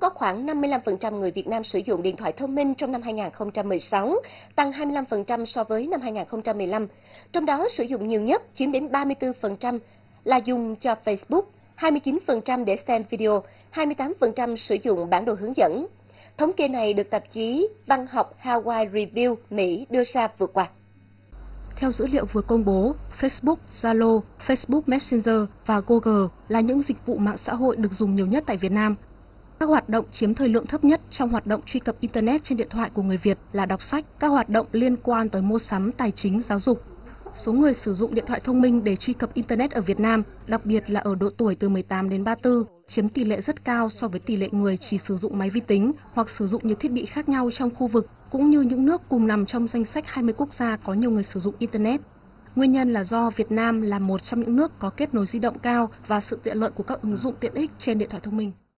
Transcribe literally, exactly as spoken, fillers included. có khoảng năm mươi lăm phần trăm người Việt Nam sử dụng điện thoại thông minh trong năm hai nghìn không trăm mười sáu, tăng hai mươi lăm phần trăm so với năm hai nghìn không trăm mười lăm. Trong đó, sử dụng nhiều nhất chiếm đến ba mươi tư phần trăm là dùng cho Facebook, hai mươi chín phần trăm để xem video, hai mươi tám phần trăm sử dụng bản đồ hướng dẫn. Thống kê này được tạp chí văn học Hawaii Review Mỹ đưa ra vừa qua. Theo dữ liệu vừa công bố, Facebook, Zalo, Facebook Messenger và Google là những dịch vụ mạng xã hội được dùng nhiều nhất tại Việt Nam. Các hoạt động chiếm thời lượng thấp nhất trong hoạt động truy cập Internet trên điện thoại của người Việt là đọc sách, các hoạt động liên quan tới mua sắm, tài chính, giáo dục. Số người sử dụng điện thoại thông minh để truy cập Internet ở Việt Nam, đặc biệt là ở độ tuổi từ mười tám đến ba mươi tư, chiếm tỷ lệ rất cao so với tỷ lệ người chỉ sử dụng máy vi tính hoặc sử dụng nhiều thiết bị khác nhau trong khu vực, cũng như những nước cùng nằm trong danh sách hai mươi quốc gia có nhiều người sử dụng Internet. Nguyên nhân là do Việt Nam là một trong những nước có kết nối di động cao và sự tiện lợi của các ứng dụng tiện ích trên điện thoại thông minh.